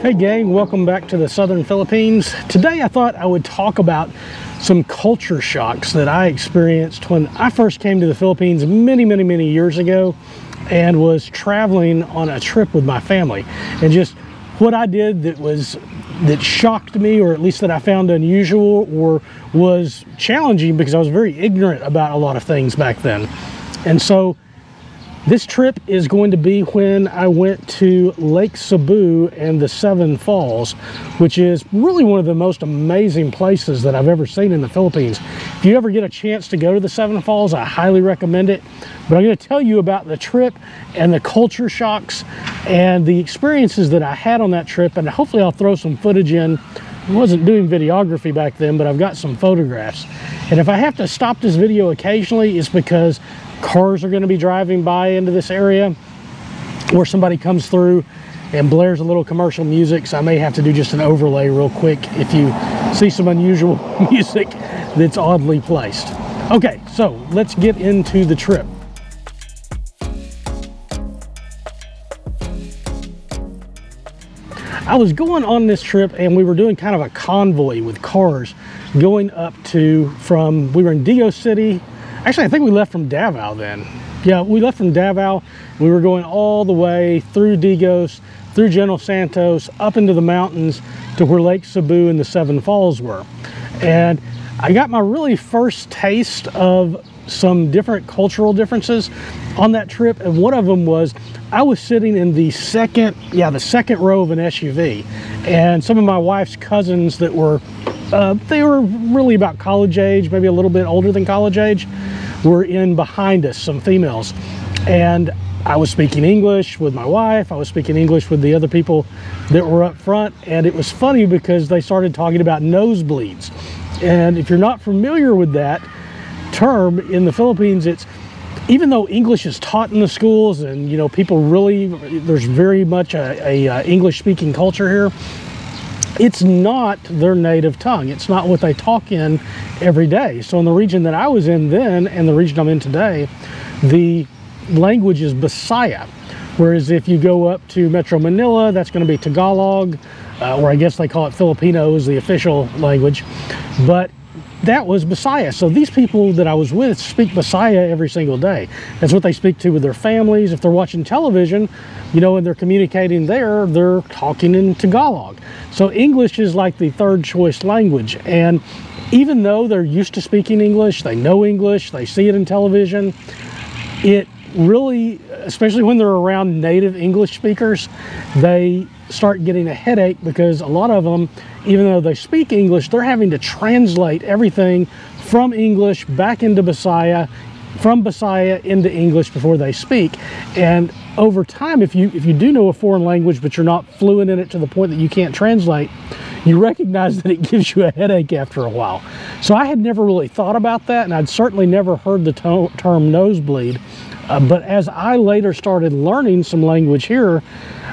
Hey gang, welcome back to the Southern Philippines. Today I thought I would talk about some culture shocks that I experienced when I first came to the Philippines many years ago and was traveling on a trip with my family, and just what I did that shocked me, or at least that I found unusual or was challenging, because I was very ignorant about a lot of things back then. And so this trip is going to be when I went to Lake Cebu and the Seven Falls, which is really one of the most amazing places that I've ever seen in the Philippines. If you ever get a chance to go to the Seven Falls, I highly recommend it. But I'm going to tell you about the trip and the culture shocks and the experiences that I had on that trip, and hopefully I'll throw some footage in. I wasn't doing videography back then, but I've got some photographs. And if I have to stop this video occasionally, it's because cars are going to be driving by into this area, or somebody comes through and blares a little commercial music, so I may have to do just an overlay real quick if you see some unusual music that's oddly placed. Okay, so let's get into the trip. I was going on this trip and we were doing kind of a convoy with cars going up to, from, we were in Digos City. Actually, I think we left from Davao then. Yeah, we left from Davao. We were going all the way through Digos, through General Santos, up into the mountains to where Lake Cebu and the Seven Falls were. And I got my really first taste of some different cultural differences on that trip. And one of them was I was sitting in the second row of an SUV. And some of my wife's cousins that were they were really about college age, maybe a little bit older than college age, were in behind us, some females. And I was speaking English with my wife. I was speaking English with the other people that were up front. And it was funny because they started talking about nosebleeds. And if you're not familiar with that term in the Philippines, it's, even though English is taught in the schools and, you know, people really, there's very much a English speaking culture here, it's not their native tongue. It's not what they talk in every day. So in the region that I was in then and the region I'm in today, the language is Bisaya. Whereas if you go up to Metro Manila, that's going to be Tagalog, or I guess they call it Filipino is the official language. But that was Bisaya. So these people that I was with speak Bisaya every single day. That's what they speak to with their families. If they're watching television, you know, and they're communicating there, they're talking in Tagalog. So English is like the third choice language. And even though they're used to speaking English, they know English, they see it in television, it really, especially when they're around native English speakers, they start getting a headache, because a lot of them, even though they speak English, they're having to translate everything from English back into Bisaya, from Bisaya into English before they speak. And over time, if you do know a foreign language but you're not fluent in it to the point that you can't translate, you recognize that it gives you a headache after a while. So I had never really thought about that, and I'd certainly never heard the term nosebleed. But as I later started learning some language here,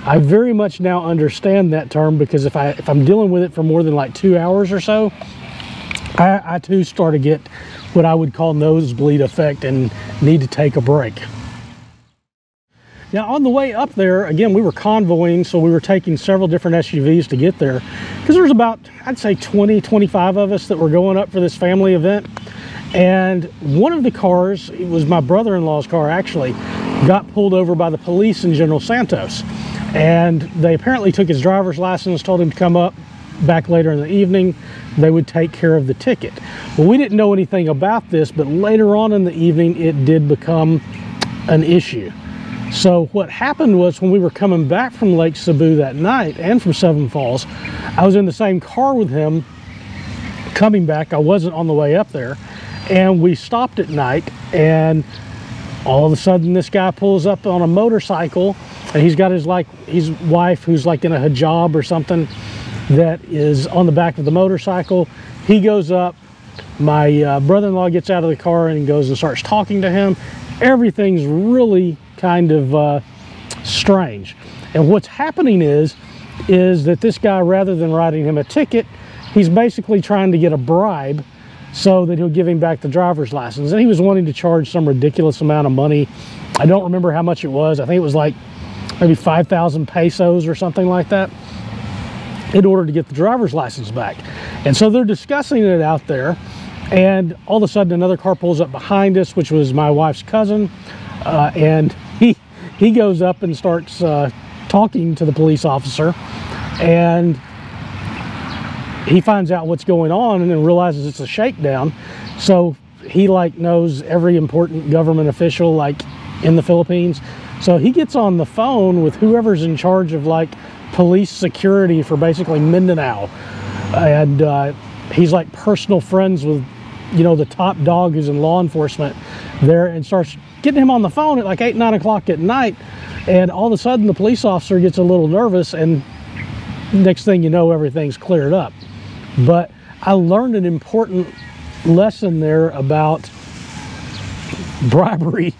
I very much now understand that term, because if I'm dealing with it for more than like 2 hours or so, I too start to get what I would call nosebleed effect and need to take a break. Now on the way up there, again, we were convoying, so we were taking several different SUVs to get there, because there was about, I'd say 20, 25 of us that were going up for this family event. And one of the cars, it was my brother-in-law's car actually, got pulled over by the police in General Santos. And they apparently took his driver's license, told him to come up back later in the evening, they would take care of the ticket. Well, we didn't know anything about this, but later on in the evening, it did become an issue. So what happened was, when we were coming back from Lake Cebu that night and from Seven Falls, I was in the same car with him coming back. I wasn't on the way up there. And we stopped at night, and all of a sudden this guy pulls up on a motorcycle, and he's got his wife, who's like in a hijab or something, that is on the back of the motorcycle. He goes up, my brother-in-law gets out of the car and goes and starts talking to him. Everything's really kind of strange. And what's happening is that this guy, rather than writing him a ticket, he's basically trying to get a bribe so that he'll give him back the driver's license. And he was wanting to charge some ridiculous amount of money. I don't remember how much it was. I think it was like maybe 5,000 pesos or something like that. in order to get the driver's license back. And so they're discussing it out there, and all of a sudden another car pulls up behind us, which was my wife's cousin, and he goes up and starts talking to the police officer, and he finds out what's going on and then realizes it's a shakedown. So he like knows every important government official like in the Philippines, so he gets on the phone with whoever's in charge of like police security for basically Mindanao, and he's like personal friends with, you know, the top dog who's in law enforcement there, and starts getting him on the phone at like 8, 9 o'clock at night. And all of a sudden the police officer gets a little nervous, and next thing you know, everything's cleared up. But I learned an important lesson there about bribery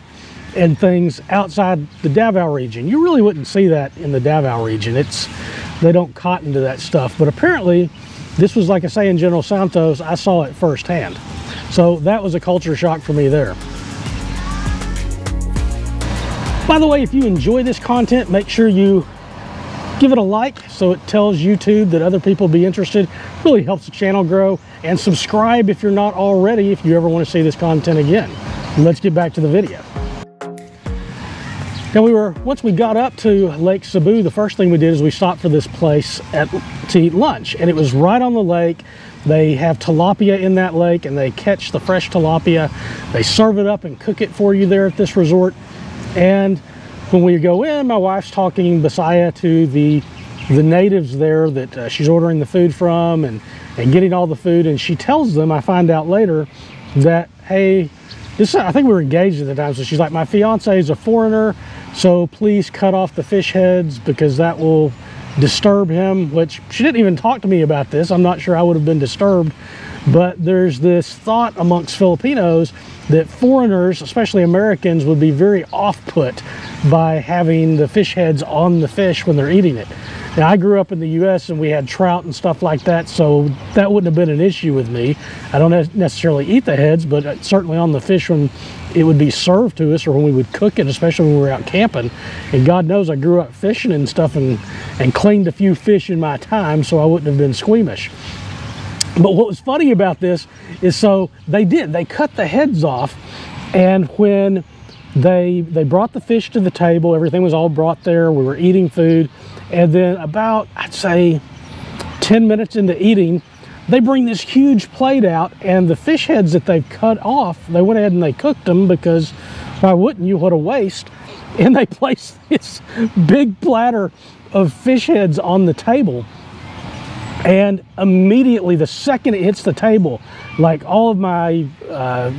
and things outside the Davao region. You really wouldn't see that in the Davao region. They don't cotton to that stuff. But apparently this was, like I say, in General Santos, I saw it firsthand. So that was a culture shock for me there. By the way, if you enjoy this content, make sure you give it a like so it tells YouTube that other people be interested. It really helps the channel grow. And subscribe if you're not already, if you ever want to see this content again. Let's get back to the video. Now, once we got up to Lake Cebu, the first thing we did is we stopped for this place to eat lunch, and it was right on the lake. They have tilapia in that lake, and they catch the fresh tilapia. They serve it up and cook it for you there at this resort. And when we go in, my wife's talking Bisaya to the natives there that she's ordering the food from and getting all the food, and she tells them, I find out later, that, hey, I think we were engaged at the time, so she's like, my fiance is a foreigner, so please cut off the fish heads because that will disturb him. Which she didn't even talk to me about this. I'm not sure I would have been disturbed, but there's this thought amongst Filipinos that foreigners, especially Americans, would be very off-put by having the fish heads on the fish when they're eating it. Now, I grew up in the U.S. and we had trout and stuff like that, so that wouldn't have been an issue with me. I don't necessarily eat the heads, but certainly on the fish when it would be served to us or when we would cook it, especially when we were out camping. And God knows I grew up fishing and stuff and cleaned a few fish in my time, so I wouldn't have been squeamish. But what was funny about this is, so they cut the heads off, and when they brought the fish to the table, everything was all brought there, we were eating food. And then about, I'd say, 10 minutes into eating, they bring this huge plate out, and the fish heads that they've cut off, they went ahead and they cooked them, because why wouldn't you? What a waste. And they placed this big platter of fish heads on the table. And immediately, the second it hits the table, like all of my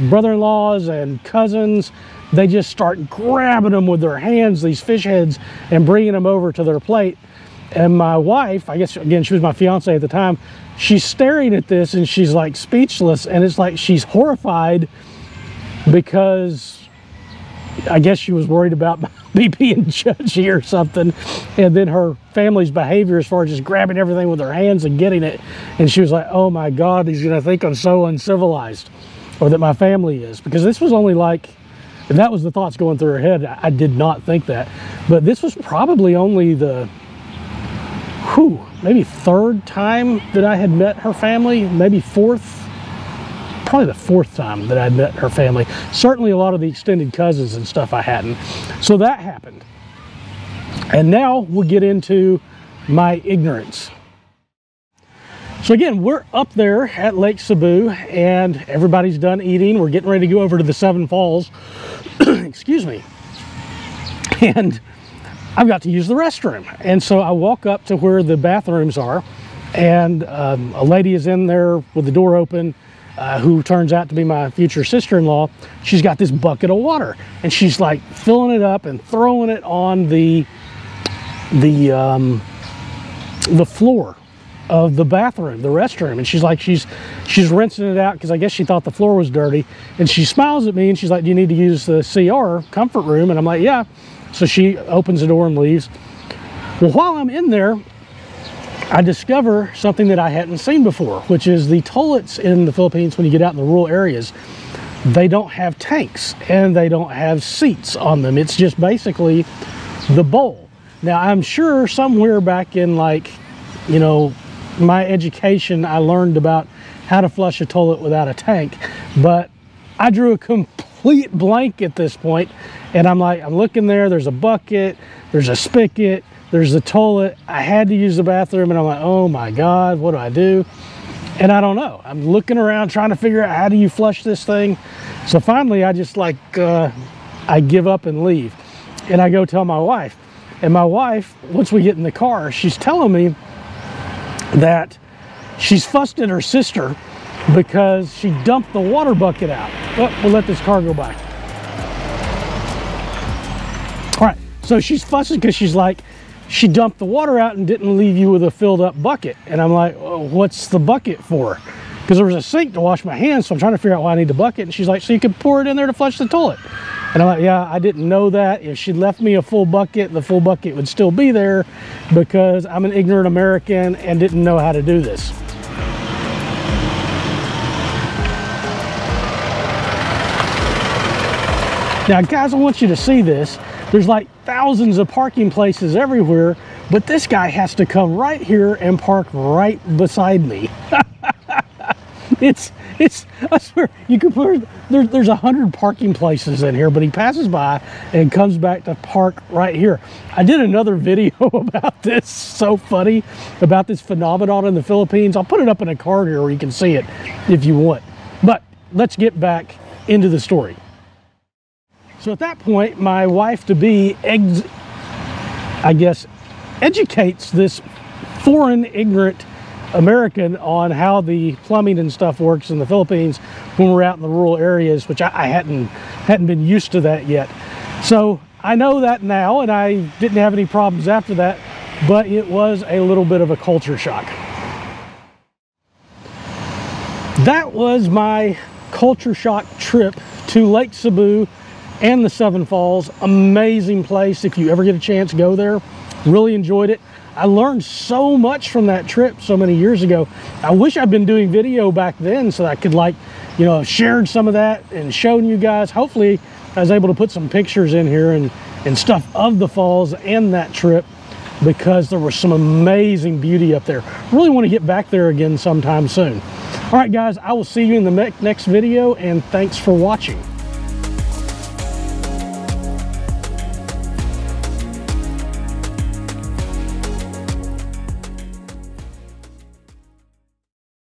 brother-in-laws and cousins, they just start grabbing them with their hands, these fish heads, and bringing them over to their plate. And my wife, I guess, again, she was my fiance at the time, she's staring at this and she's like speechless, and it's like she's horrified because I guess she was worried about me being judgy or something, and then her family's behavior as far as just grabbing everything with her hands and getting it. And she was like, oh my God, he's gonna think I'm so uncivilized, or that my family is, because this was only like, and that was the thoughts going through her head. I did not think that. But this was probably only the, maybe third time that I had met her family, maybe fourth. Probably the fourth time that I'd met her family. Certainly a lot of the extended cousins and stuff I hadn't. So that happened. And now we'll get into my ignorance. So again, we're up there at Lake Cebu, and everybody's done eating. We're getting ready to go over to the Seven Falls. Excuse me. And I've got to use the restroom. And so I walk up to where the bathrooms are, and a lady is in there with the door open, who turns out to be my future sister-in-law. She's got this bucket of water, and she's like filling it up and throwing it on the floor of the bathroom, the restroom. And she's like, she's rinsing it out, because I guess she thought the floor was dirty. And she smiles at me and she's like, do you need to use the CR comfort room? And I'm like, yeah. So she opens the door and leaves. Well, while I'm in there, I discover something that I hadn't seen before, which is the toilets in the Philippines. When you get out in the rural areas, they don't have tanks and they don't have seats on them. It's just basically the bowl. Now, I'm sure somewhere back in, like, you know, my education, I learned about how to flush a toilet without a tank, but I drew a complete blank at this point, and I'm like, I'm looking there, there's a bucket, there's a spigot, there's a toilet. I had to use the bathroom, and I'm like, oh my God, what do I do? And I don't know. I'm looking around trying to figure out, how do you flush this thing? So finally, I just like, I give up and leave. And I go tell my wife. And my wife, once we get in the car, she's telling me that she's fussed at her sister because she dumped the water bucket out. Oh, we'll let this car go by. All right, so she's fussing because she's like, she dumped the water out and didn't leave you with a filled up bucket. And I'm like, oh, what's the bucket for? Because there was a sink to wash my hands, so I'm trying to figure out why I need the bucket. And she's like, so you can pour it in there to flush the toilet. And I'm like, yeah, I didn't know that. If she left me a full bucket, the full bucket would still be there because I'm an ignorant American and didn't know how to do this. Now, guys, I want you to see this. There's like thousands of parking places everywhere, but this guy has to come right here and park right beside me. It's, I swear, you could put, there's 100 parking places in here, but he passes by and comes back to park right here. I did another video about this, so funny, about this phenomenon in the Philippines. I'll put it up in a card here where you can see it if you want. But let's get back into the story. So at that point, my wife-to-be, I guess, educates this foreign ignorant American on how the plumbing and stuff works in the Philippines when we're out in the rural areas, which I hadn't been used to that yet. So I know that now, and I didn't have any problems after that, but it was a little bit of a culture shock. That was my culture shock trip to Lake Cebu and the Seven Falls. Amazing place. If you ever get a chance, go there. Really enjoyed it. I learned so much from that trip so many years ago. I wish I'd been doing video back then so that I could, like, you know, shared some of that and shown you guys. Hopefully I was able to put some pictures in here and stuff of the falls and that trip, because there was some amazing beauty up there. Really want to get back there again sometime soon. All right, guys, I will see you in the next video, and thanks for watching.